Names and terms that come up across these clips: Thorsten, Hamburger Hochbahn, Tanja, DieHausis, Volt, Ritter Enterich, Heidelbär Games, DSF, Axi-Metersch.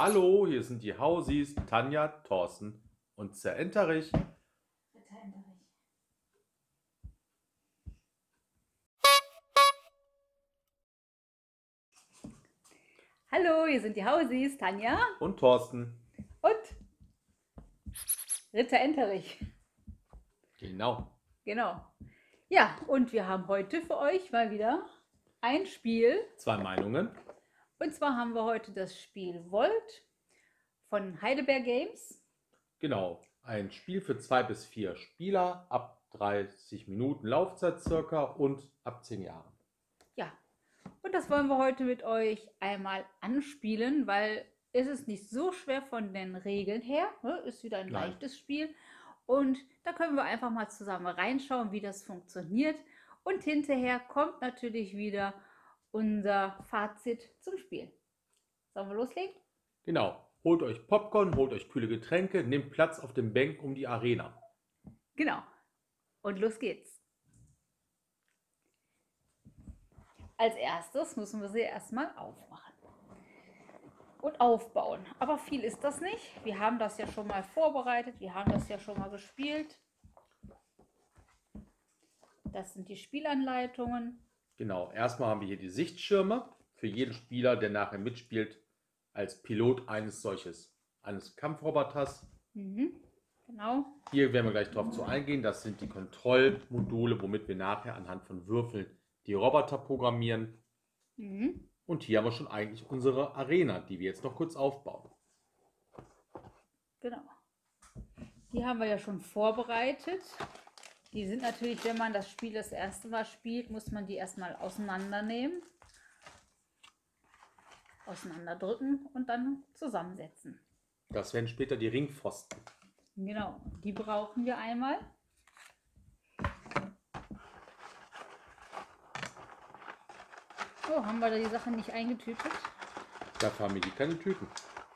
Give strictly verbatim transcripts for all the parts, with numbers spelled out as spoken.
Hallo, hier sind die Hausis, Tanja, Thorsten und Ritter Enterich. Hallo, hier sind die Hausis, Tanja und Thorsten und Ritter Enterich. Genau. Genau. Ja, und wir haben heute für euch mal wieder ein Spiel. Zwei Meinungen. Und zwar haben wir heute das Spiel Volt von Heidelbär Games. Genau, ein Spiel für zwei bis vier Spieler, ab dreißig Minuten Laufzeit circa und ab zehn Jahren. Ja, und das wollen wir heute mit euch einmal anspielen, weil es ist nicht so schwer von den Regeln her, ne? Ist wieder ein Nein. leichtes Spiel. Und da können wir einfach mal zusammen reinschauen, wie das funktioniert. Und hinterher kommt natürlich wieder unser Fazit zum Spiel. Sollen wir loslegen? Genau. Holt euch Popcorn, holt euch kühle Getränke, nehmt Platz auf den Bänken um die Arena. Genau. Und los geht's. Als erstes müssen wir sie erstmal aufmachen und aufbauen. Aber viel ist das nicht. Wir haben das ja schon mal vorbereitet. Wir haben das ja schon mal gespielt. Das sind die Spielanleitungen. Genau. Erstmal haben wir hier die Sichtschirme für jeden Spieler, der nachher mitspielt, als Pilot eines solches, eines Kampfroboters. Mhm. Genau. Hier werden wir gleich drauf zu eingehen. Das sind die Kontrollmodule, womit wir nachher anhand von Würfeln die Roboter programmieren. Mhm. Und hier haben wir schon eigentlich unsere Arena, die wir jetzt noch kurz aufbauen. Genau. Die haben wir ja schon vorbereitet. Die sind natürlich, wenn man das Spiel das erste Mal spielt, muss man die erstmal auseinandernehmen, auseinanderdrücken und dann zusammensetzen. Das werden später die Ringpfosten. Genau, die brauchen wir einmal. Oh, haben wir da die Sachen nicht eingetütet? Dafür haben wir die keine Tüten.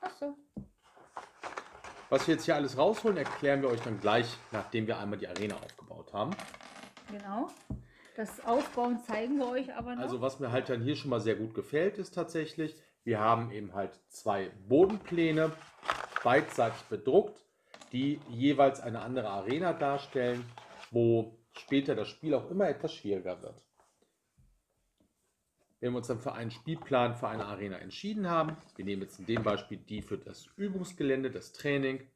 Ach so. Was wir jetzt hier alles rausholen, erklären wir euch dann gleich, nachdem wir einmal die Arena aufgebaut haben. Genau. Das Aufbauen zeigen wir euch aber noch. Also was mir halt dann hier schon mal sehr gut gefällt, ist tatsächlich, wir haben eben halt zwei Bodenpläne, beidseitig bedruckt, die jeweils eine andere Arena darstellen, wo später das Spiel auch immer etwas schwieriger wird. Wenn wir uns dann für einen Spielplan, für eine Arena entschieden haben, wir nehmen jetzt in dem Beispiel die für das Übungsgelände, das Training,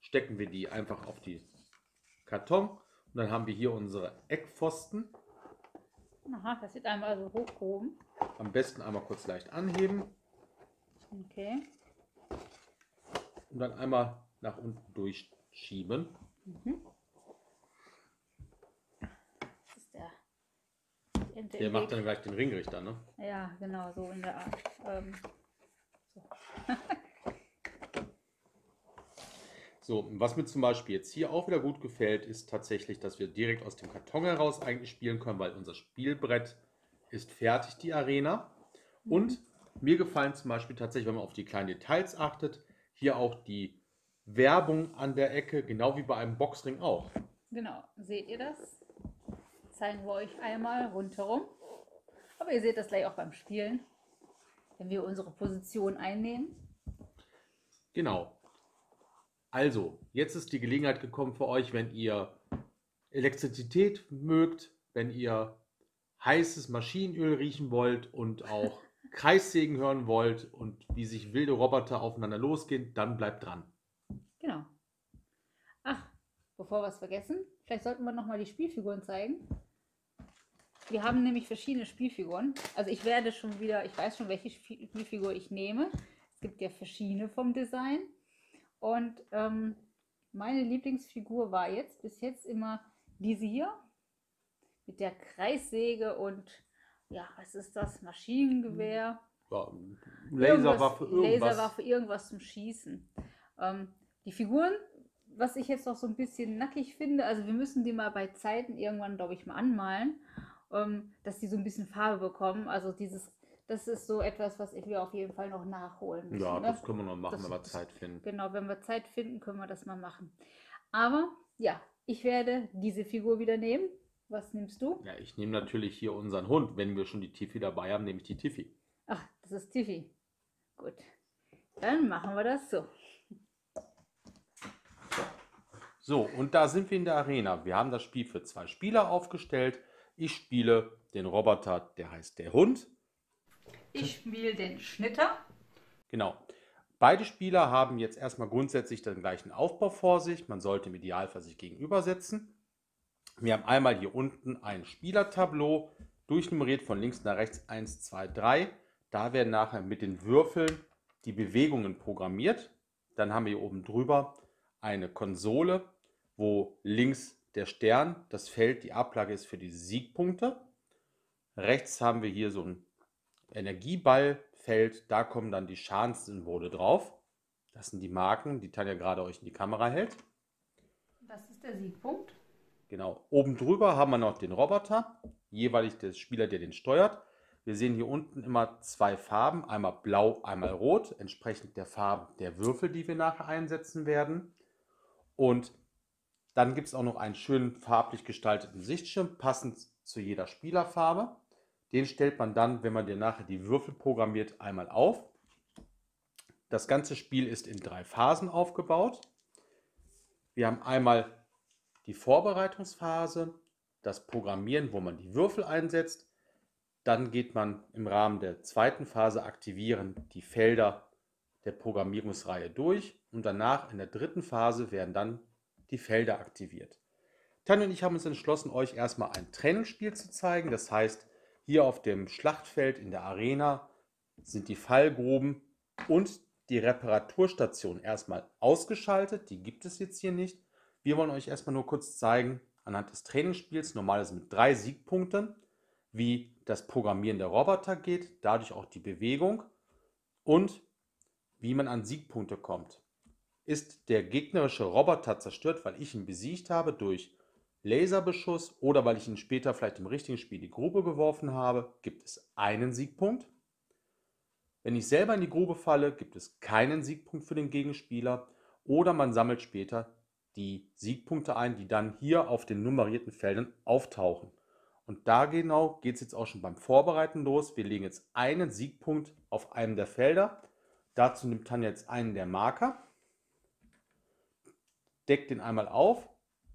stecken wir die einfach auf die Karton und dann haben wir hier unsere Eckpfosten. Aha, das wird einmal so hochgehoben. Am besten einmal kurz leicht anheben. Okay. Und dann einmal nach unten durchschieben. Mhm. Der, der macht dann gleich den Ringrichter, ne? Ja, genau, so in der Art. Ähm, so. So, was mir zum Beispiel jetzt hier auch wieder gut gefällt, ist tatsächlich, dass wir direkt aus dem Karton heraus eigentlich spielen können, weil unser Spielbrett ist fertig, die Arena. Mhm. Und mir gefallen zum Beispiel tatsächlich, wenn man auf die kleinen Details achtet, hier auch die Werbung an der Ecke, genau wie bei einem Boxring auch. Genau, seht ihr das? Zeigen wir euch einmal rundherum. Aber ihr seht das gleich auch beim Spielen, wenn wir unsere Position einnehmen. Genau. Also, jetzt ist die Gelegenheit gekommen für euch, wenn ihr Elektrizität mögt, wenn ihr heißes Maschinenöl riechen wollt und auch Kreissägen hören wollt und wie sich wilde Roboter aufeinander losgehen, dann bleibt dran. Genau. Ach, bevor wir es vergessen, vielleicht sollten wir nochmal die Spielfiguren zeigen. Wir haben nämlich verschiedene Spielfiguren. Also ich werde schon wieder, ich weiß schon, welche Spielfigur ich nehme. Es gibt ja verschiedene vom Design. Und ähm, meine Lieblingsfigur war jetzt bis jetzt immer diese hier. Mit der Kreissäge und, ja, was ist das? Maschinengewehr. Ja, Laserwaffe, irgendwas. Laserwaffe, irgendwas zum Schießen. Ähm, die Figuren, was ich jetzt noch so ein bisschen nackig finde, also wir müssen die mal bei Zeiten irgendwann, glaube ich, mal anmalen, ähm, dass die so ein bisschen Farbe bekommen. Also dieses, das ist so etwas, was wir auf jeden Fall noch nachholen müssen. Ja, das, das können wir noch machen, das, wenn wir Zeit finden. Genau, wenn wir Zeit finden, können wir das mal machen. Aber ja, ich werde diese Figur wieder nehmen. Was nimmst du? Ja, ich nehme natürlich hier unseren Hund. Wenn wir schon die Tiffy dabei haben, nehme ich die Tiffy. Ach, das ist Tiffy. Gut. Dann machen wir das so. So, und da sind wir in der Arena. Wir haben das Spiel für zwei Spieler aufgestellt. Ich spiele den Roboter, der heißt der Hund. Ich spiele den Schnitter. Genau. Beide Spieler haben jetzt erstmal grundsätzlich den gleichen Aufbau vor sich. Man sollte im Idealfall sich gegenübersetzen. Wir haben einmal hier unten ein Spielertableau, durchnummeriert von links nach rechts eins, zwei, drei. Da werden nachher mit den Würfeln die Bewegungen programmiert. Dann haben wir hier oben drüber eine Konsole, wo links der Stern, das Feld, die Ablage ist für die Siegpunkte. Rechts haben wir hier so ein Energieballfeld, da kommen dann die Schadenssymbole drauf. Das sind die Marken, die Tanja gerade euch in die Kamera hält. Das ist der Siegpunkt. Genau, oben drüber haben wir noch den Roboter, jeweilig der Spieler, der den steuert. Wir sehen hier unten immer zwei Farben, einmal blau, einmal rot, entsprechend der Farbe der Würfel, die wir nachher einsetzen werden. Und dann gibt es auch noch einen schönen farblich gestalteten Sichtschirm, passend zu jeder Spielerfarbe. Den stellt man dann, wenn man dir nachher die Würfel programmiert, einmal auf. Das ganze Spiel ist in drei Phasen aufgebaut. Wir haben einmal die Vorbereitungsphase, das Programmieren, wo man die Würfel einsetzt. Dann geht man im Rahmen der zweiten Phase aktivieren die Felder der Programmierungsreihe durch. Und danach in der dritten Phase werden dann die Felder aktiviert. Tanja und ich haben uns entschlossen, euch erstmal ein Trainingsspiel zu zeigen. Das heißt, hier auf dem Schlachtfeld in der Arena sind die Fallgruben und die Reparaturstation erstmal ausgeschaltet. Die gibt es jetzt hier nicht. Wir wollen euch erstmal nur kurz zeigen, anhand des Trainingsspiels, normales mit drei Siegpunkten, wie das Programmieren der Roboter geht, dadurch auch die Bewegung und wie man an Siegpunkte kommt. Ist der gegnerische Roboter zerstört, weil ich ihn besiegt habe durch Laserbeschuss oder weil ich ihn später vielleicht im richtigen Spiel in die Grube geworfen habe, gibt es einen Siegpunkt. Wenn ich selber in die Grube falle, gibt es keinen Siegpunkt für den Gegenspieler oder man sammelt später die Siegpunkte ein, die dann hier auf den nummerierten Feldern auftauchen. Und da genau geht es jetzt auch schon beim Vorbereiten los. Wir legen jetzt einen Siegpunkt auf einem der Felder. Dazu nimmt Tanja jetzt einen der Marker. Deckt den einmal auf,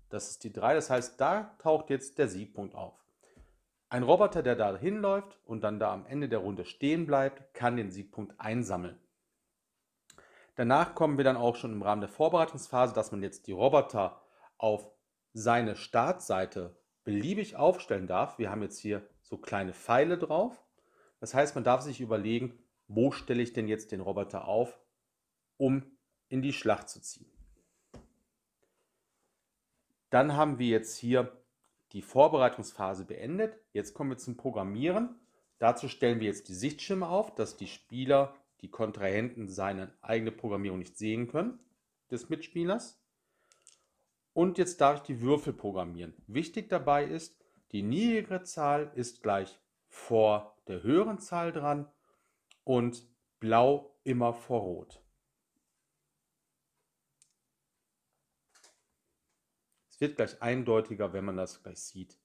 das ist die drei, das heißt, da taucht jetzt der Siegpunkt auf. Ein Roboter, der da hinläuft und dann da am Ende der Runde stehen bleibt, kann den Siegpunkt einsammeln. Danach kommen wir dann auch schon im Rahmen der Vorbereitungsphase, dass man jetzt die Roboter auf seine Startseite beliebig aufstellen darf. Wir haben jetzt hier so kleine Pfeile drauf. Das heißt, man darf sich überlegen, wo stelle ich denn jetzt den Roboter auf, um in die Schlacht zu ziehen. Dann haben wir jetzt hier die Vorbereitungsphase beendet. Jetzt kommen wir zum Programmieren. Dazu stellen wir jetzt die Sichtschirme auf, dass die Spieler, die Kontrahenten, seine eigene Programmierung nicht sehen können, des Mitspielers. Und jetzt darf ich die Würfel programmieren. Wichtig dabei ist, die niedrigere Zahl ist gleich vor der höheren Zahl dran und blau immer vor rot. Wird gleich eindeutiger, wenn man das gleich sieht.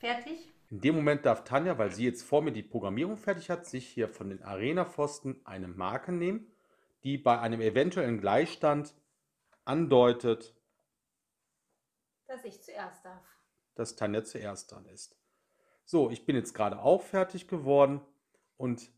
Fertig? In dem Moment darf Tanja, weil sie jetzt vor mir die Programmierung fertig hat, sich hier von den Arena-Pfosten eine Marke nehmen, die bei einem eventuellen Gleichstand andeutet, dass ich zuerst darf. Dass Tanja zuerst dran ist. So, ich bin jetzt gerade auch fertig geworden und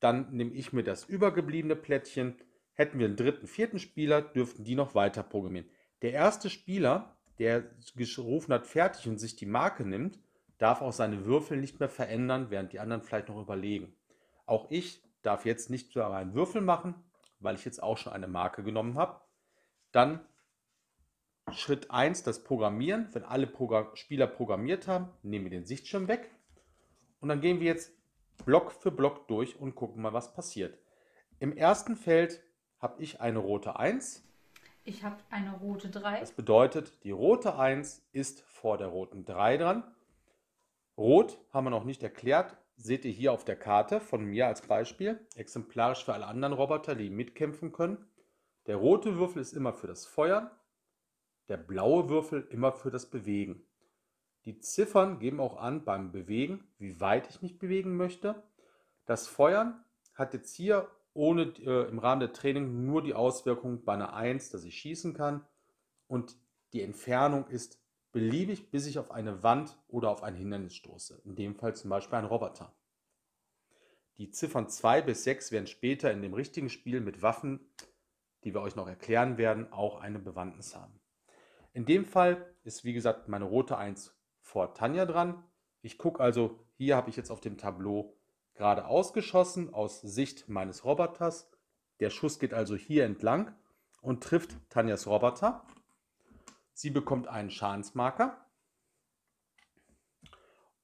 dann nehme ich mir das übergebliebene Plättchen. Hätten wir einen dritten, vierten Spieler, dürften die noch weiter programmieren. Der erste Spieler, der gerufen hat, fertig und sich die Marke nimmt, darf auch seine Würfel nicht mehr verändern, während die anderen vielleicht noch überlegen. Auch ich darf jetzt nicht mehr einen Würfel machen, weil ich jetzt auch schon eine Marke genommen habe. Dann Schritt eins, das Programmieren. Wenn alle Spieler programmiert haben, nehmen wir den Sichtschirm weg. Und dann gehen wir jetzt Block für Block durch und gucken mal, was passiert. Im ersten Feld habe ich eine rote eins. Ich habe eine rote drei. Das bedeutet, die rote eins ist vor der roten drei dran. Rot haben wir noch nicht erklärt. Seht ihr hier auf der Karte von mir als Beispiel. Exemplarisch für alle anderen Roboter, die mitkämpfen können. Der rote Würfel ist immer für das Feuern. Der blaue Würfel immer für das Bewegen. Die Ziffern geben auch an beim Bewegen, wie weit ich mich bewegen möchte. Das Feuern hat jetzt hier ohne, äh, im Rahmen der Training nur die Auswirkung bei einer eins, dass ich schießen kann. Und die Entfernung ist beliebig, bis ich auf eine Wand oder auf ein Hindernis stoße. In dem Fall zum Beispiel ein Roboter. Die Ziffern zwei bis sechs werden später in dem richtigen Spiel mit Waffen, die wir euch noch erklären werden, auch eine Bewandtnis haben. In dem Fall ist, wie gesagt, meine rote eins vor Tanja dran. Ich gucke also, hier habe ich jetzt auf dem Tableau gerade ausgeschossen aus Sicht meines Roboters. Der Schuss geht also hier entlang und trifft Tanjas Roboter. Sie bekommt einen Schadensmarker.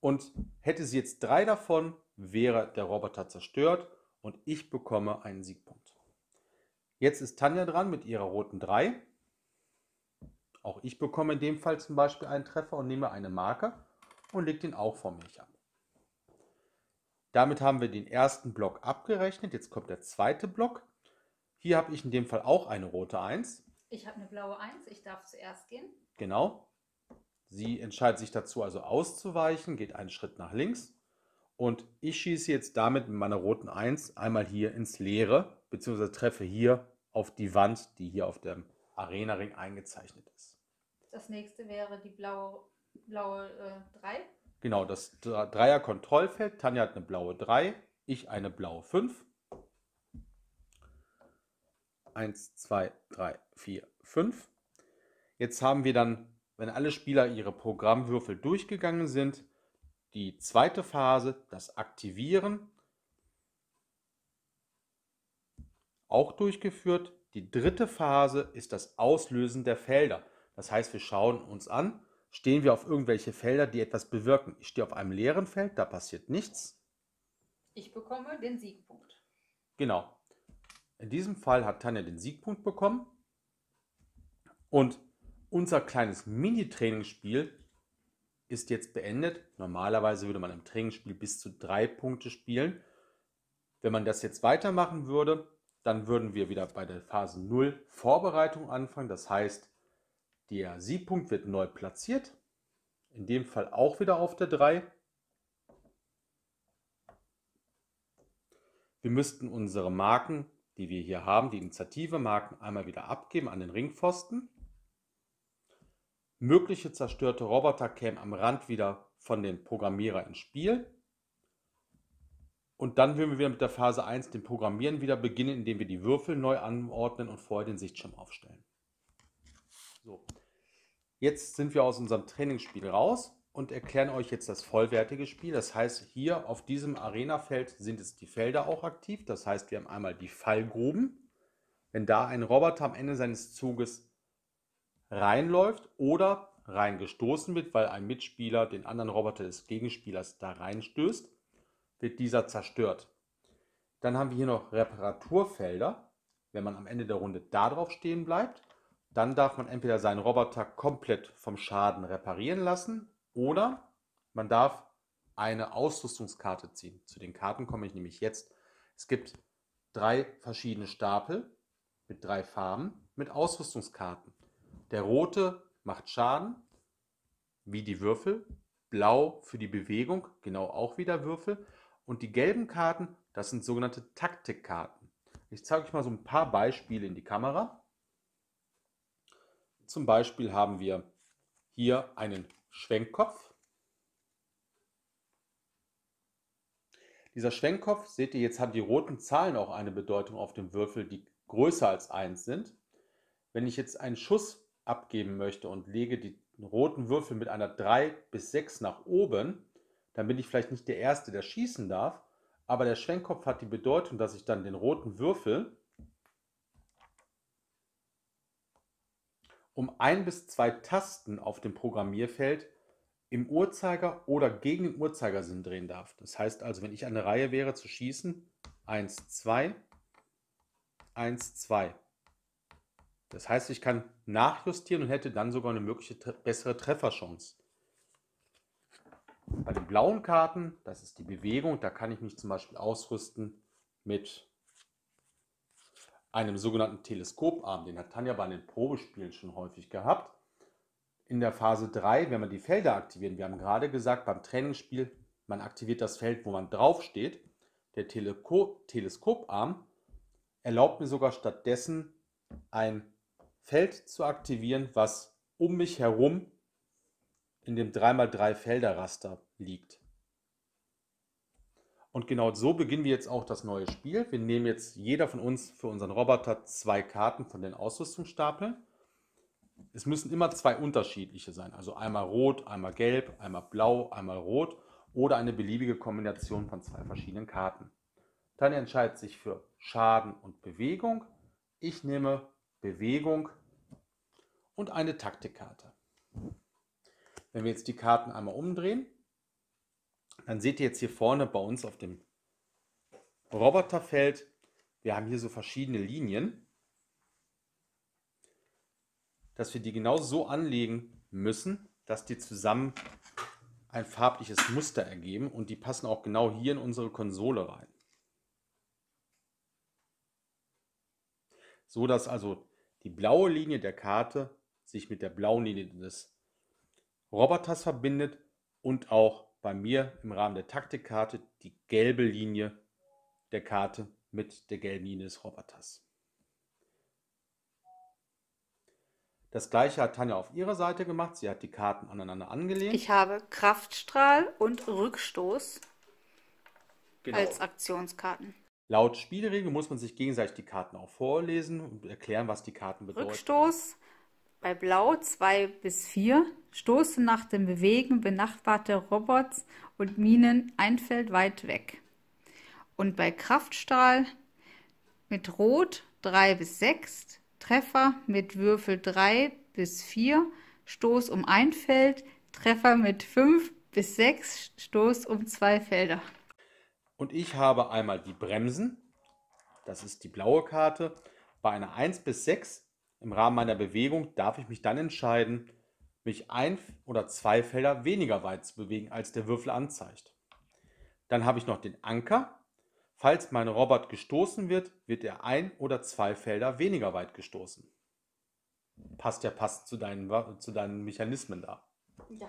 Und hätte sie jetzt drei davon, wäre der Roboter zerstört und ich bekomme einen Siegpunkt. Jetzt ist Tanja dran mit ihrer roten drei. Auch ich bekomme in dem Fall zum Beispiel einen Treffer und nehme eine Marke und lege den auch vor mich ab. Damit haben wir den ersten Block abgerechnet. Jetzt kommt der zweite Block. Hier habe ich in dem Fall auch eine rote eins. Ich habe eine blaue eins, ich darf zuerst gehen. Genau. Sie entscheidet sich dazu, also auszuweichen, geht einen Schritt nach links. Und ich schieße jetzt damit mit meiner roten eins einmal hier ins Leere, beziehungsweise treffe hier auf die Wand, die hier auf dem Arena-Ring eingezeichnet ist. Das nächste wäre die blaue, blaue äh, drei. Genau, das Dreier-Kontrollfeld. Tanja hat eine blaue drei, ich eine blaue fünf. eins, zwei, drei, vier, fünf. Jetzt haben wir dann, wenn alle Spieler ihre Programmwürfel durchgegangen sind, die zweite Phase, das Aktivieren, auch durchgeführt. Die dritte Phase ist das Auslösen der Felder. Das heißt, wir schauen uns an, stehen wir auf irgendwelche Felder, die etwas bewirken. Ich stehe auf einem leeren Feld, da passiert nichts. Ich bekomme den Siegpunkt. Genau. In diesem Fall hat Tanja den Siegpunkt bekommen. Und unser kleines Mini-Trainingsspiel ist jetzt beendet. Normalerweise würde man im Trainingsspiel bis zu drei Punkte spielen. Wenn man das jetzt weitermachen würde, dann würden wir wieder bei der Phase null Vorbereitung anfangen. Das heißt, der Siegpunkt wird neu platziert, in dem Fall auch wieder auf der drei. Wir müssten unsere Marken, die wir hier haben, die Initiative-Marken, einmal wieder abgeben an den Ringpfosten. Mögliche zerstörte Roboter kämen am Rand wieder von den Programmierer ins Spiel. Und dann würden wir wieder mit der Phase eins, dem Programmieren, wieder beginnen, indem wir die Würfel neu anordnen und vorher den Sichtschirm aufstellen. So, jetzt sind wir aus unserem Trainingsspiel raus und erklären euch jetzt das vollwertige Spiel. Das heißt, hier auf diesem Arenafeld sind jetzt die Felder auch aktiv. Das heißt, wir haben einmal die Fallgruben. Wenn da ein Roboter am Ende seines Zuges reinläuft oder reingestoßen wird, weil ein Mitspieler den anderen Roboter des Gegenspielers da reinstößt, wird dieser zerstört. Dann haben wir hier noch Reparaturfelder. Wenn man am Ende der Runde da drauf stehen bleibt, dann darf man entweder seinen Roboter komplett vom Schaden reparieren lassen oder man darf eine Ausrüstungskarte ziehen. Zu den Karten komme ich nämlich jetzt. Es gibt drei verschiedene Stapel mit drei Farben mit Ausrüstungskarten. Der rote macht Schaden, wie die Würfel. Blau für die Bewegung, genau auch wieder Würfel. Und die gelben Karten, das sind sogenannte Taktikkarten. Ich zeige euch mal so ein paar Beispiele in die Kamera. Zum Beispiel haben wir hier einen Schwenkkopf. Dieser Schwenkkopf, seht ihr, jetzt haben die roten Zahlen auch eine Bedeutung auf dem Würfel, die größer als eins sind. Wenn ich jetzt einen Schuss abgeben möchte und lege die roten Würfel mit einer drei bis sechs nach oben, dann bin ich vielleicht nicht der Erste, der schießen darf, aber der Schwenkkopf hat die Bedeutung, dass ich dann den roten Würfel um ein bis zwei Tasten auf dem Programmierfeld im Uhrzeiger oder gegen den Uhrzeigersinn drehen darf. Das heißt also, wenn ich an der Reihe wäre zu schießen, eins, zwei, eins, zwei. Das heißt, ich kann nachjustieren und hätte dann sogar eine mögliche bessere Trefferchance. Bei den blauen Karten, das ist die Bewegung, da kann ich mich zum Beispiel ausrüsten mit einem sogenannten Teleskoparm, den hat Tanja bei den Probespielen schon häufig gehabt. in der Phase drei, wenn man die Felder aktivieren, wir haben gerade gesagt, beim Trainingsspiel, man aktiviert das Feld, wo man draufsteht. Der Teleko- Teleskoparm erlaubt mir sogar stattdessen ein Feld zu aktivieren, was um mich herum in dem drei mal drei Felderraster liegt. Und genau so beginnen wir jetzt auch das neue Spiel. Wir nehmen jetzt jeder von uns für unseren Roboter zwei Karten von den Ausrüstungsstapeln. Es müssen immer zwei unterschiedliche sein, also einmal rot, einmal gelb, einmal blau, einmal rot oder eine beliebige Kombination von zwei verschiedenen Karten. Tanja entscheidet sich für Schaden und Bewegung. Ich nehme Bewegung und eine Taktikkarte. Wenn wir jetzt die Karten einmal umdrehen, dann seht ihr jetzt hier vorne bei uns auf dem Roboterfeld, wir haben hier so verschiedene Linien, dass wir die genau so anlegen müssen, dass die zusammen ein farbliches Muster ergeben und die passen auch genau hier in unsere Konsole rein. So dass also die blaue Linie der Karte sich mit der blauen Linie des Roboters verbindet und auch bei mir im Rahmen der Taktikkarte die gelbe Linie der Karte mit der gelben Linie des Roboters. Das gleiche hat Tanja auf ihrer Seite gemacht. Sie hat die Karten aneinander angelegt. Ich habe Kraftstrahl und Rückstoß genau als Aktionskarten. Laut Spielregel muss man sich gegenseitig die Karten auch vorlesen und erklären, was die Karten bedeuten. Rückstoß bei Blau zwei bis vier. Stoße nach dem Bewegen benachbarte Robots und Minen ein Feld weit weg. Und bei Kraftstrahl mit Rot drei bis sechs, Treffer mit Würfel drei bis vier, Stoß um ein Feld, Treffer mit fünf bis sechs, Stoß um zwei Felder. Und ich habe einmal die Bremsen, das ist die blaue Karte. Bei einer eins bis sechs im Rahmen meiner Bewegung darf ich mich dann entscheiden, mich ein oder zwei Felder weniger weit zu bewegen, als der Würfel anzeigt. Dann habe ich noch den Anker. Falls mein Robot gestoßen wird, wird er ein oder zwei Felder weniger weit gestoßen. Passt ja, passt zu deinen, zu deinen Mechanismen da. Ja.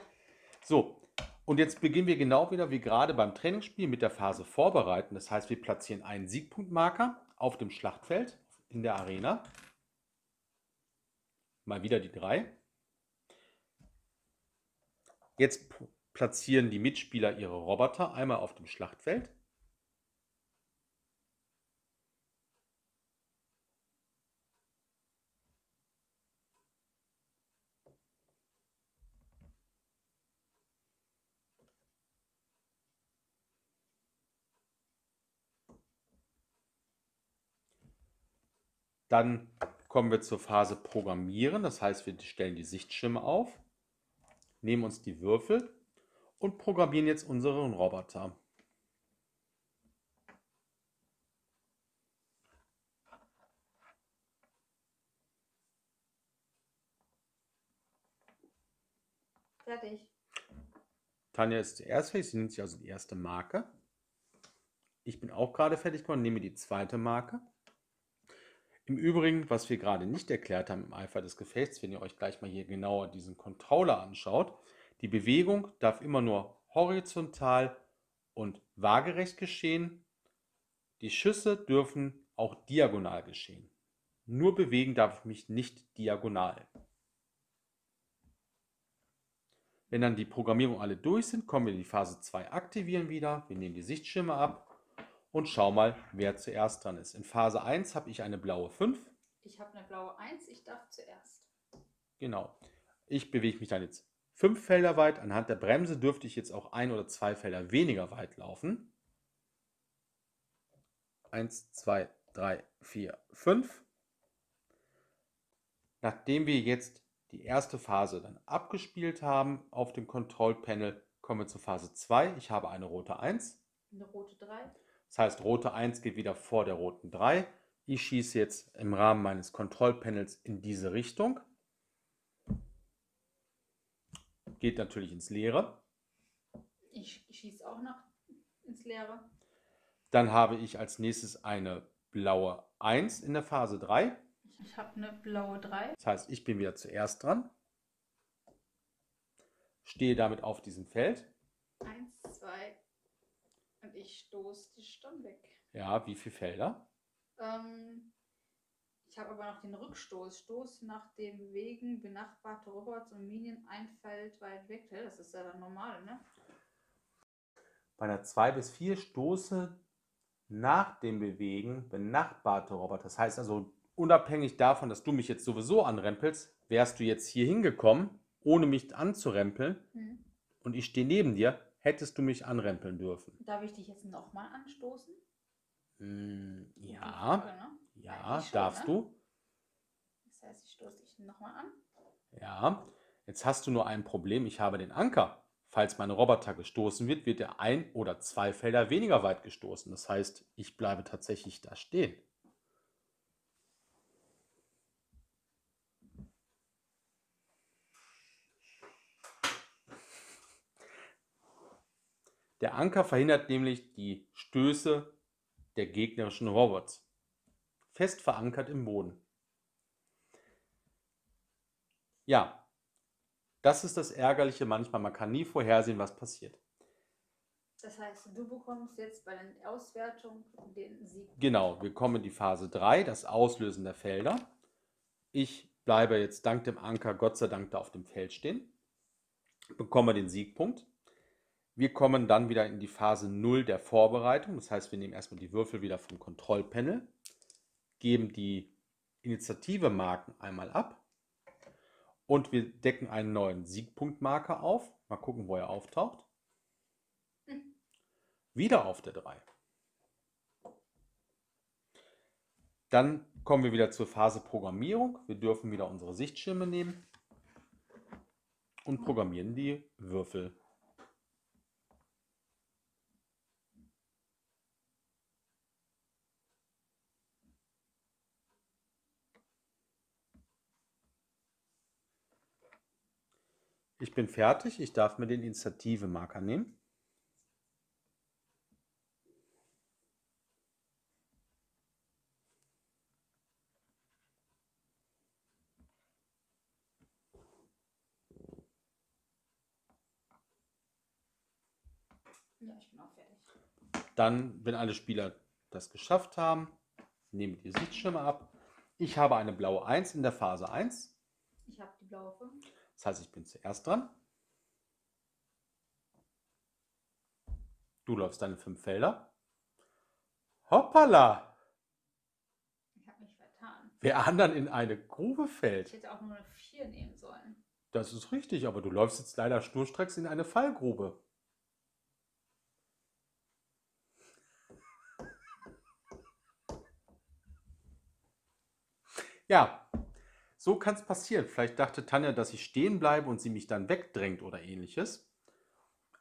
So, und jetzt beginnen wir genau wieder wie gerade beim Trainingsspiel mit der Phase Vorbereiten. Das heißt, wir platzieren einen Siegpunktmarker auf dem Schlachtfeld in der Arena. Mal wieder die drei. Jetzt platzieren die Mitspieler ihre Roboter einmal auf dem Schlachtfeld. Dann kommen wir zur Phase Programmieren, das heißt, wir stellen die Sichtschirme auf, nehmen uns die Würfel und programmieren jetzt unseren Roboter. Fertig. Tanja ist zuerst fertig, sie nimmt sich also die erste Marke. Ich bin auch gerade fertig geworden, nehme die zweite Marke. Im Übrigen, was wir gerade nicht erklärt haben im Eifer des Gefechts, wenn ihr euch gleich mal hier genauer diesen Controller anschaut, die Bewegung darf immer nur horizontal und waagerecht geschehen. Die Schüsse dürfen auch diagonal geschehen. Nur bewegen darf ich mich nicht diagonal. Wenn dann die Programmierung alle durch sind, kommen wir in die Phase zwei, aktivieren wieder. Wir nehmen die Sichtschirme ab. Und schau mal, wer zuerst dran ist. In Phase eins habe ich eine blaue fünf. Ich habe eine blaue eins, ich darf zuerst. Genau. Ich bewege mich dann jetzt fünf Felder weit. Anhand der Bremse dürfte ich jetzt auch ein oder zwei Felder weniger weit laufen. eins, zwei, drei, vier, fünf. Nachdem wir jetzt die erste Phase dann abgespielt haben auf dem Control Panel, kommen wir zur Phase zwei. Ich habe eine rote eins. Eine rote drei. Das heißt, rote eins geht wieder vor der roten drei. Ich schieße jetzt im Rahmen meines Kontrollpanels in diese Richtung. Geht natürlich ins Leere. Ich schieße auch noch ins Leere. Dann habe ich als nächstes eine blaue eins in der Phase drei. Ich habe eine blaue drei. Das heißt, ich bin wieder zuerst dran. stehe damit auf diesem Feld. Eins, zwei. Und ich stoße die Stirn weg. Ja, wie viele Felder? Ähm, ich habe aber noch den Rückstoß. Stoß nach dem Wegen benachbarte Robots und Minen ein Feld weit weg. Das ist ja dann normal, ne? Bei einer zwei bis vier Stoße nach dem Bewegen benachbarte Roboter. Das heißt also, unabhängig davon, dass du mich jetzt sowieso anrempelst, wärst du jetzt hier hingekommen, ohne mich anzurempeln, hm. und ich stehe neben dir, hättest du mich anrempeln dürfen. Darf ich dich jetzt nochmal anstoßen? Mm, ja, Frage, ne? Ja, schon, darfst ne? du. Das heißt, ich stoße dich nochmal an. Ja, jetzt hast du nur ein Problem, ich habe den Anker. Falls mein Roboter gestoßen wird, wird er ein oder zwei Felder weniger weit gestoßen. Das heißt, ich bleibe tatsächlich da stehen. Der Anker verhindert nämlich die Stöße der gegnerischen Robots. Fest verankert im Boden. Ja. Das ist das Ärgerliche manchmal. Man kann nie vorhersehen, was passiert. Das heißt, du bekommst jetzt bei der Auswertung den Sieg. Genau, wir kommen in die Phase drei, das Auslösen der Felder. Ich bleibe jetzt dank dem Anker, Gott sei Dank, da auf dem Feld stehen. Bekomme den Siegpunkt. Wir kommen dann wieder in die Phase null der Vorbereitung. Das heißt, wir nehmen erstmal die Würfel wieder vom Kontrollpanel, geben die Initiative-Marken einmal ab. Und wir decken einen neuen Siegpunktmarker auf. Mal gucken, wo er auftaucht. Hm. Wieder auf der drei. Dann kommen wir wieder zur Phase Programmierung. Wir dürfen wieder unsere Sichtschirme nehmen und programmieren die Würfel. Ich bin fertig, ich darf mir den Initiative-Marker nehmen. Ja, ich bin auch fertig. Dann, wenn alle Spieler das geschafft haben, nehmen die Sichtschirme ab. Ich habe eine blaue eins in der Phase eins. Ich habe die blaue fünf. Das heißt, ich bin zuerst dran. Du läufst deine fünf Felder. Hoppala! Ich habe mich vertan. Wer anderen in eine Grube fällt. Ich hätte auch nur eine vier nehmen sollen. Das ist richtig, aber du läufst jetzt leider schnurstracks in eine Fallgrube. Ja. So kann es passieren. Vielleicht dachte Tanja, dass ich stehen bleibe und sie mich dann wegdrängt oder ähnliches.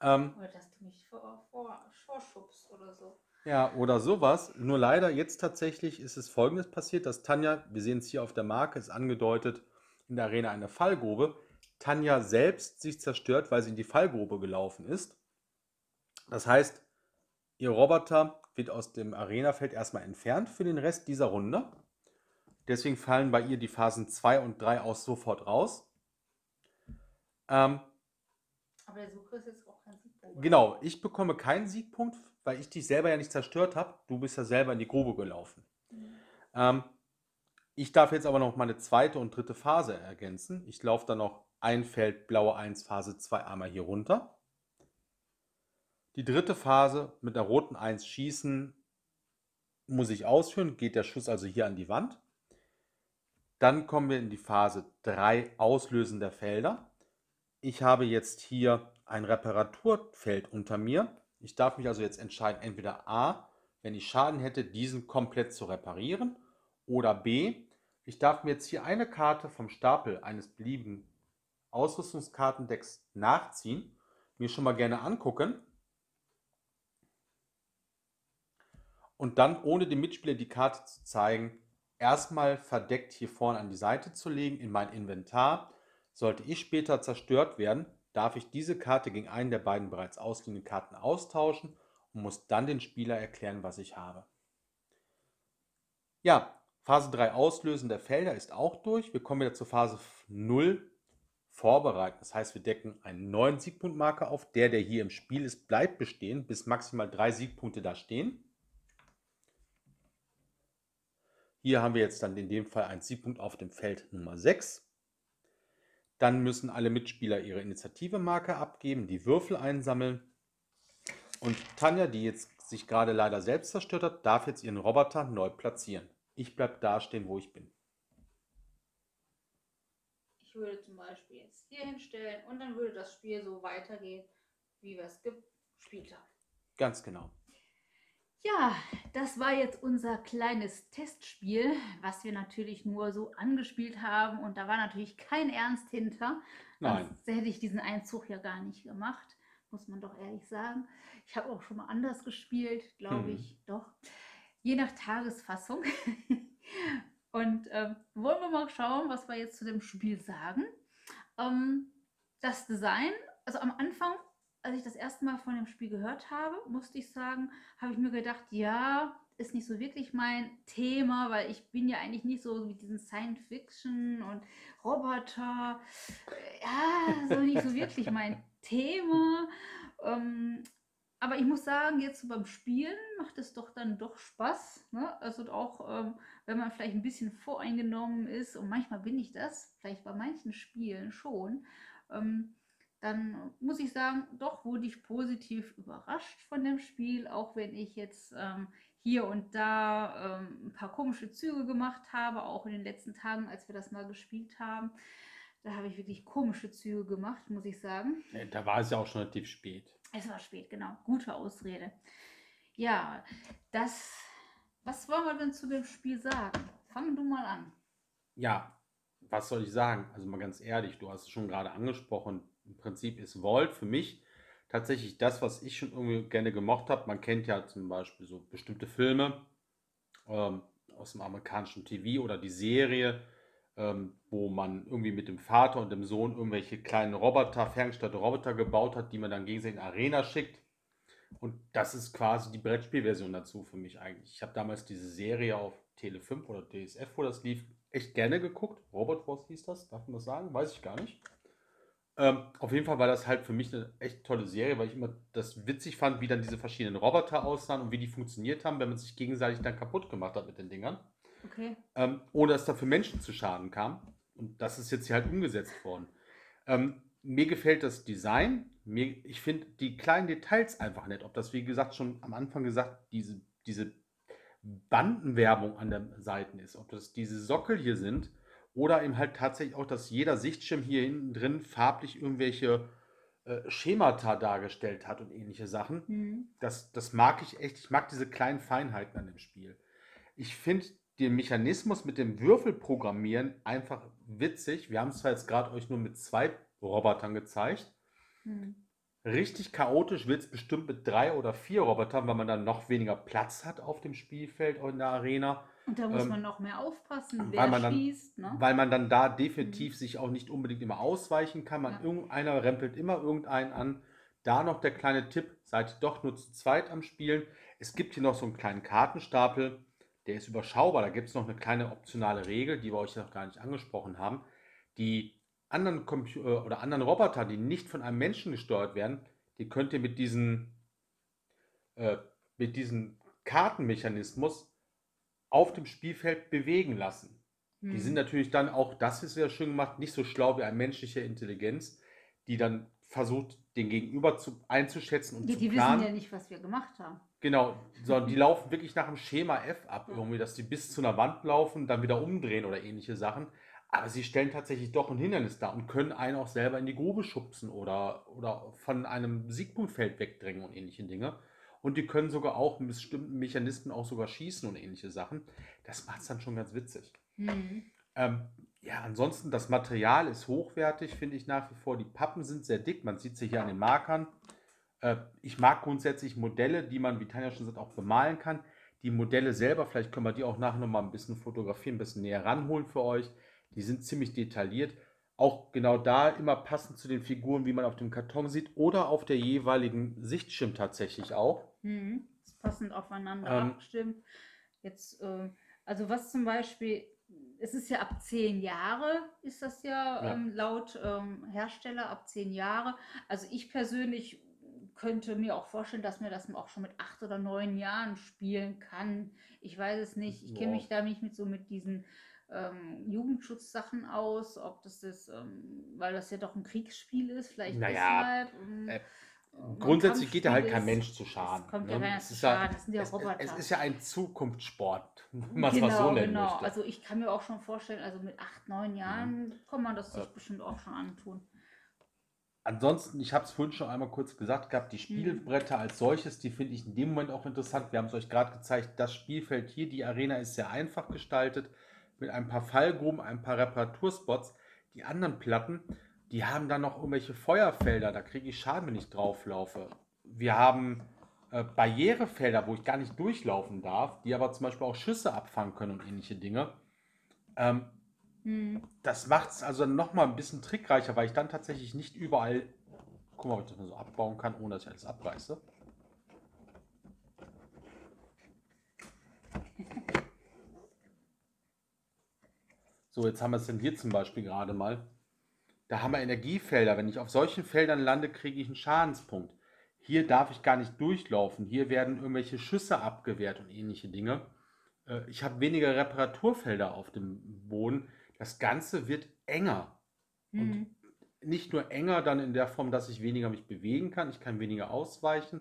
Ähm, oder dass du mich vor, vor, vorschubst oder so. Ja, oder sowas. Nur leider jetzt tatsächlich ist es Folgendes passiert, dass Tanja, wir sehen es hier auf der Marke, ist angedeutet, in der Arena eine Fallgrube. Tanja selbst sich zerstört, weil sie in die Fallgrube gelaufen ist. Das heißt, ihr Roboter wird aus dem Arenafeld erstmal entfernt für den Rest dieser Runde. Deswegen fallen bei ihr die Phasen zwei und drei auch sofort raus. Ähm, Aber der Suche ist jetzt auch kein Siegpunkt. Genau, ich bekomme keinen Siegpunkt, weil ich dich selber ja nicht zerstört habe. Du bist ja selber in die Grube gelaufen. Mhm. Ähm, ich darf jetzt aber noch meine zweite und dritte Phase ergänzen. Ich laufe dann noch ein Feld, blaue eins, Phase zwei einmal hier runter. Die dritte Phase mit einer roten eins schießen muss ich ausführen. Geht der Schuss also hier an die Wand. Dann kommen wir in die Phase drei, Auslösen der Felder. Ich habe jetzt hier ein Reparaturfeld unter mir. Ich darf mich also jetzt entscheiden, entweder A, wenn ich Schaden hätte, diesen komplett zu reparieren, oder B, ich darf mir jetzt hier eine Karte vom Stapel eines beliebigen Ausrüstungskartendecks nachziehen, mir schon mal gerne angucken und dann, ohne dem Mitspieler die Karte zu zeigen, erstmal verdeckt hier vorne an die Seite zu legen, in mein Inventar. Sollte ich später zerstört werden, darf ich diese Karte gegen einen der beiden bereits ausliegenden Karten austauschen und muss dann den Spieler erklären, was ich habe. Ja, Phase drei Auslösen der Felder ist auch durch. Wir kommen wieder zur Phase null, vorbereiten. Das heißt, wir decken einen neuen Siegpunktmarker auf. Der, der hier im Spiel ist, bleibt bestehen, bis maximal drei Siegpunkte da stehen. Hier haben wir jetzt dann in dem Fall einen Siegpunkt auf dem Feld Nummer sechs. Dann müssen alle Mitspieler ihre Initiative-Marker abgeben, die Würfel einsammeln. Und Tanja, die jetzt sich gerade leider selbst zerstört hat, darf jetzt ihren Roboter neu platzieren. Ich bleibe da stehen, wo ich bin. Ich würde zum Beispiel jetzt hier hinstellen und dann würde das Spiel so weitergehen, wie wir es gespielt haben. Ganz genau. Ja, das war jetzt unser kleines Testspiel, was wir natürlich nur so angespielt haben und da war natürlich kein Ernst hinter. Nein. Sonst hätte ich diesen Einzug ja gar nicht gemacht, muss man doch ehrlich sagen. Ich habe auch schon mal anders gespielt, glaube hm. ich, doch. Je nach Tagesfassung. Und äh, wollen wir mal schauen, was wir jetzt zu dem Spiel sagen. Ähm, das Design, also am Anfang, als ich das erste Mal von dem Spiel gehört habe, musste ich sagen, habe ich mir gedacht, ja, ist nicht so wirklich mein Thema, weil ich bin ja eigentlich nicht so mit diesen Science-Fiction und Roboter, ja, so nicht so wirklich mein Thema. Ähm, aber ich muss sagen, jetzt so beim Spielen macht es doch dann doch Spaß, ne? Also auch, ähm, wenn man vielleicht ein bisschen voreingenommen ist, und manchmal bin ich das, vielleicht bei manchen Spielen schon, ähm, dann muss ich sagen, doch wurde ich positiv überrascht von dem Spiel, auch wenn ich jetzt ähm, hier und da ähm, ein paar komische Züge gemacht habe, auch in den letzten Tagen, als wir das mal gespielt haben. Da habe ich wirklich komische Züge gemacht, muss ich sagen. Da war es ja auch schon relativ spät. Es war spät, genau. Gute Ausrede. Ja, das... Was wollen wir denn zu dem Spiel sagen? Fang du mal an. Ja, was soll ich sagen? Also mal ganz ehrlich, du hast es schon gerade angesprochen. Im Prinzip ist Volt für mich tatsächlich das, was ich schon irgendwie gerne gemocht habe. Man kennt ja zum Beispiel so bestimmte Filme ähm, aus dem amerikanischen T V oder die Serie, ähm, wo man irgendwie mit dem Vater und dem Sohn irgendwelche kleinen Roboter, ferngesteuerte Roboter gebaut hat, die man dann gegenseitig in die Arena schickt. Und das ist quasi die Brettspielversion dazu für mich eigentlich. Ich habe damals diese Serie auf Tele fünf oder D S F, wo das lief, echt gerne geguckt. Robot Wars hieß das, darf man das sagen? Weiß ich gar nicht. Ähm, auf jeden Fall war das halt für mich eine echt tolle Serie, weil ich immer das witzig fand, wie dann diese verschiedenen Roboter aussahen und wie die funktioniert haben, wenn man sich gegenseitig dann kaputt gemacht hat mit den Dingern. Okay. Ähm, ohne dass da für Menschen zu Schaden kam. Und das ist jetzt hier halt umgesetzt worden. Ähm, mir gefällt das Design. Ich finde die kleinen Details einfach nett. Ob das, wie gesagt, schon am Anfang gesagt, diese, diese Bandenwerbung an den Seiten ist, ob das diese Sockel hier sind oder eben halt tatsächlich auch, dass jeder Sichtschirm hier hinten drin farblich irgendwelche äh, Schemata dargestellt hat und ähnliche Sachen. Mhm. Das, das mag ich echt. Ich mag diese kleinen Feinheiten an dem Spiel. Ich finde den Mechanismus mit dem Würfelprogrammieren einfach witzig. Wir haben es zwar jetzt gerade euch nur mit zwei Robotern gezeigt. Hm. Richtig chaotisch wird es bestimmt mit drei oder vier Robotern, weil man dann noch weniger Platz hat auf dem Spielfeld oder in der Arena. Und da muss ähm, man noch mehr aufpassen, wer man schießt. Dann, ne? Weil man dann da definitiv hm. sich auch nicht unbedingt immer ausweichen kann. Man, ja. Irgendeiner rempelt immer irgendeinen an. Da noch der kleine Tipp, seid doch nur zu zweit am Spielen. Es gibt hier noch so einen kleinen Kartenstapel, der ist überschaubar. Da gibt es noch eine kleine optionale Regel, die wir euch noch gar nicht angesprochen haben, die... Anderen Computer oder anderen Roboter, die nicht von einem Menschen gesteuert werden, die könnt ihr mit diesen, äh, mit diesem Kartenmechanismus auf dem Spielfeld bewegen lassen. Mhm. Die sind natürlich dann auch, das ist ja schön gemacht, nicht so schlau wie eine menschliche Intelligenz, die dann versucht, den Gegenüber zu, einzuschätzen und die, zu die planen. Die wissen ja nicht, was wir gemacht haben. Genau, sondern die laufen wirklich nach dem Schema F ab, ja. Irgendwie, dass die bis zu einer Wand laufen, dann wieder umdrehen oder ähnliche Sachen. Aber sie stellen tatsächlich doch ein Hindernis dar und können einen auch selber in die Grube schubsen oder, oder von einem Siegpunktfeld wegdrängen und ähnliche Dinge. Und die können sogar auch mit bestimmten Mechanismen auch sogar schießen und ähnliche Sachen. Das macht es dann schon ganz witzig. Mhm. Ähm, ja, ansonsten, das Material ist hochwertig, finde ich nach wie vor. Die Pappen sind sehr dick, man sieht sie hier an den Markern. Äh, ich mag grundsätzlich Modelle, die man, wie Tanja schon sagt, auch bemalen kann. Die Modelle selber, vielleicht können wir die auch nachher nochmal ein bisschen fotografieren, ein bisschen näher ranholen für euch. Die sind ziemlich detailliert, auch genau da immer passend zu den Figuren, wie man auf dem Karton sieht oder auf der jeweiligen Sichtschirm tatsächlich auch. Mhm. Ist passend aufeinander ähm, abgestimmt. Jetzt, äh, also was zum Beispiel es ist ja ab zehn Jahre, ist das ja, ja. Ähm, laut ähm, Hersteller, ab zehn Jahre. Also ich persönlich könnte mir auch vorstellen, dass mir das auch schon mit acht oder neun Jahren spielen kann. Ich weiß es nicht. Ich kenne mich da nicht mit so mit diesen ähm, Jugendschutzsachen aus, ob das ist, ähm, weil das ja doch ein Kriegsspiel ist, vielleicht naja, deshalb. Ähm, äh, grundsätzlich geht ja halt kein Mensch zu Schaden. Es kommt ja keiner zu Schaden, das sind ja Roboter. Es ist ja ein Zukunftssport, wenn man es mal so nennen möchte. Genau, also ich kann mir auch schon vorstellen, also mit acht, neun Jahren mhm. kann man das sich äh. bestimmt auch schon antun. Ansonsten, ich habe es vorhin schon einmal kurz gesagt gehabt, die Spielbretter als solches, die finde ich in dem Moment auch interessant. Wir haben es euch gerade gezeigt, das Spielfeld hier, die Arena ist sehr einfach gestaltet, mit ein paar Fallgruben, ein paar Reparaturspots. Die anderen Platten, die haben dann noch irgendwelche Feuerfelder, da kriege ich Schaden, wenn ich drauflaufe. Wir haben äh, Barrierefelder, wo ich gar nicht durchlaufen darf, die aber zum Beispiel auch Schüsse abfangen können und ähnliche Dinge. Ähm, Das macht es also nochmal ein bisschen trickreicher, weil ich dann tatsächlich nicht überall, guck mal, ob ich das nur so abbauen kann, ohne dass ich alles abreiße. So, jetzt haben wir es denn hier zum Beispiel gerade mal. Da haben wir Energiefelder. Wenn ich auf solchen Feldern lande, kriege ich einen Schadenspunkt. Hier darf ich gar nicht durchlaufen. Hier werden irgendwelche Schüsse abgewehrt und ähnliche Dinge. Ich habe weniger Reparaturfelder auf dem Boden. Das Ganze wird enger. Mhm. Und nicht nur enger dann in der Form, dass ich weniger mich bewegen kann, ich kann weniger ausweichen.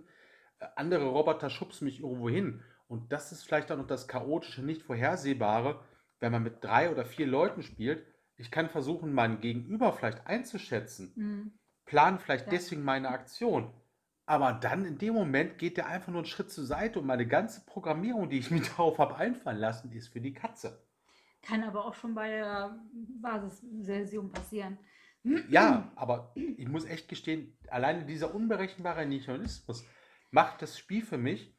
Andere Roboter schubsen mich irgendwo hin. Und das ist vielleicht auch noch das Chaotische, nicht Vorhersehbare, wenn man mit drei oder vier Leuten spielt. Ich kann versuchen, meinen Gegenüber vielleicht einzuschätzen, mhm. planen vielleicht ja. deswegen meine Aktion. Aber dann in dem Moment geht der einfach nur einen Schritt zur Seite und meine ganze Programmierung, die ich mir drauf habe einfallen lassen, ist für die Katze. Kann aber auch schon bei der Basisversion passieren. Ja, aber ich muss echt gestehen, alleine dieser unberechenbare Nihilismus macht das Spiel für mich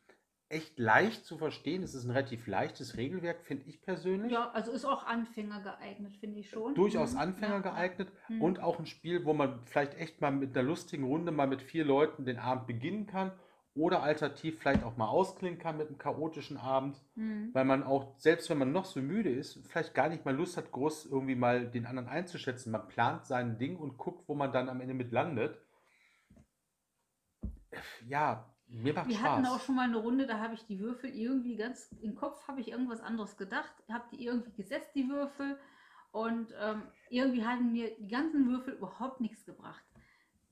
echt leicht zu verstehen. Es ist ein relativ leichtes Regelwerk, finde ich persönlich. Ja, also ist auch Anfänger geeignet, finde ich schon. Durchaus Anfänger ja. geeignet mhm. und auch ein Spiel, wo man vielleicht echt mal mit einer lustigen Runde mal mit vier Leuten den Abend beginnen kann oder alternativ vielleicht auch mal ausklingen kann mit einem chaotischen Abend, mhm. weil man auch, selbst wenn man noch so müde ist, vielleicht gar nicht mal Lust hat, groß irgendwie mal den anderen einzuschätzen. Man plant sein Ding und guckt, wo man dann am Ende mit landet. Ja, mir macht wir Spaß. Hatten auch schon mal eine Runde, da habe ich die Würfel irgendwie ganz im Kopf, habe ich irgendwas anderes gedacht, habe die irgendwie gesetzt, die Würfel, und ähm, irgendwie hatten mir die ganzen Würfel überhaupt nichts gebracht.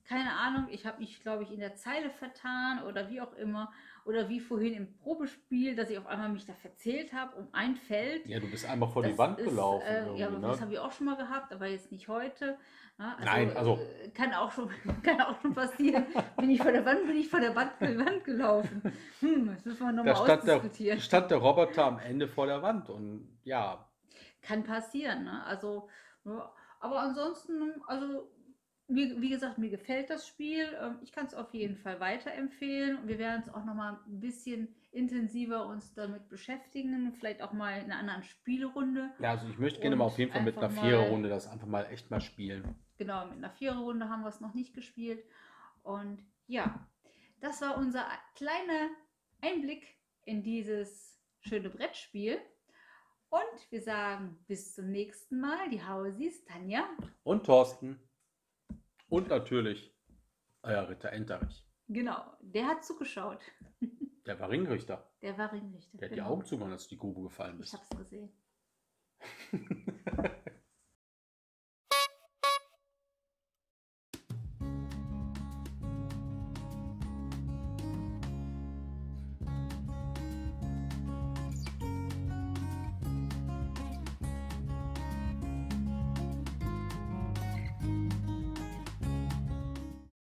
Keine Ahnung, ich habe mich, glaube ich, in der Zeile vertan oder wie auch immer, oder wie vorhin im Probespiel, dass ich auf einmal mich da verzählt habe um ein Feld. Ja, du bist einmal vor das die Wand ist, gelaufen. Äh, ja, aber ne? Das habe ich auch schon mal gehabt, aber jetzt nicht heute. Na, also, Nein, also... Kann auch schon, kann auch schon passieren. Bin ich vor der Wand, bin ich vor der Wand, Wand gelaufen. Hm, das müssen wir nochmal ausdiskutieren. Da stand der Roboter am Ende vor der Wand und ja. Kann passieren, ne? Also, aber ansonsten, also... Wie, wie gesagt, mir gefällt das Spiel. Ich kann es auf jeden Fall weiterempfehlen. Und wir werden uns auch noch mal ein bisschen intensiver uns damit beschäftigen. Vielleicht auch mal in einer anderen Spielrunde. Ja, also ich möchte gerne und mal auf jeden Fall mit einer Viererrunde das einfach mal echt mal spielen. Genau, mit einer Viererrunde haben wir es noch nicht gespielt. Und ja, das war unser kleiner Einblick in dieses schöne Brettspiel. Und wir sagen bis zum nächsten Mal. DieHausis, Tanja und Thorsten. Und natürlich euer Ritter Enterich. Genau, der hat zugeschaut. Der war Ringrichter. Der war Ringrichter. Der hat genau. die Augen zugemacht, als du die Grube gefallen bist. Ich hab's gesehen.